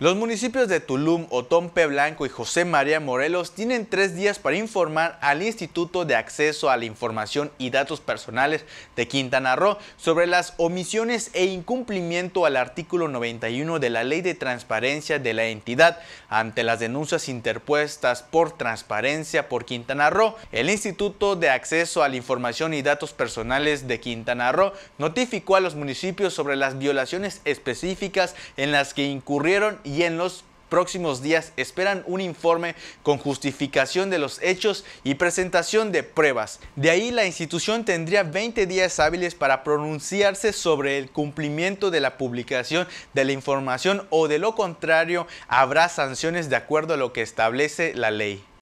Los municipios de Tulum, Otón P. Blanco y José María Morelos tienen 3 días para informar al Instituto de Acceso a la Información y Datos Personales de Quintana Roo sobre las omisiones e incumplimiento al artículo 91 de la Ley de Transparencia de la entidad. Ante las denuncias interpuestas por Transparencia por Quintana Roo, el Instituto de Acceso a la Información y Datos Personales de Quintana Roo notificó a los municipios sobre las violaciones específicas en las que incurrieron y en los próximos días esperan un informe con justificación de los hechos y presentación de pruebas. De ahí, la institución tendría 20 días hábiles para pronunciarse sobre el cumplimiento de la publicación de la información, o de lo contrario habrá sanciones de acuerdo a lo que establece la ley.